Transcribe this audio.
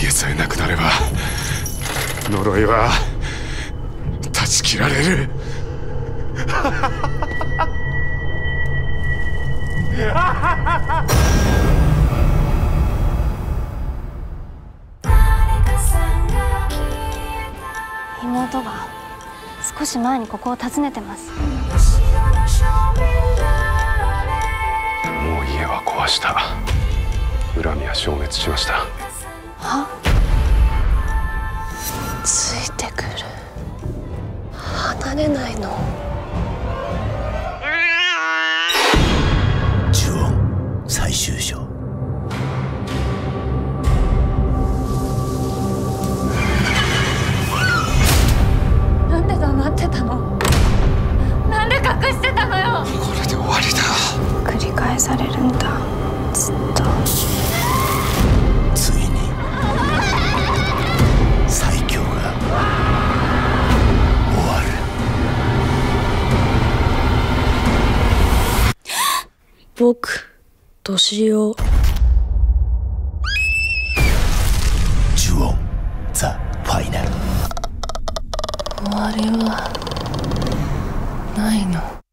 家さえなくなれば呪いは断ち切られる。妹が少し前にここを訪ねてます。もう家は壊した。恨みは消滅しました。は？ついてくる。離れないの。呪怨最終章。なんで黙ってたの？なんで隠してたのよ。これで終わりだ。繰り返されるんだ、ずっと。僕、どしよう。呪怨ザ・ファイナル。終わりはないの。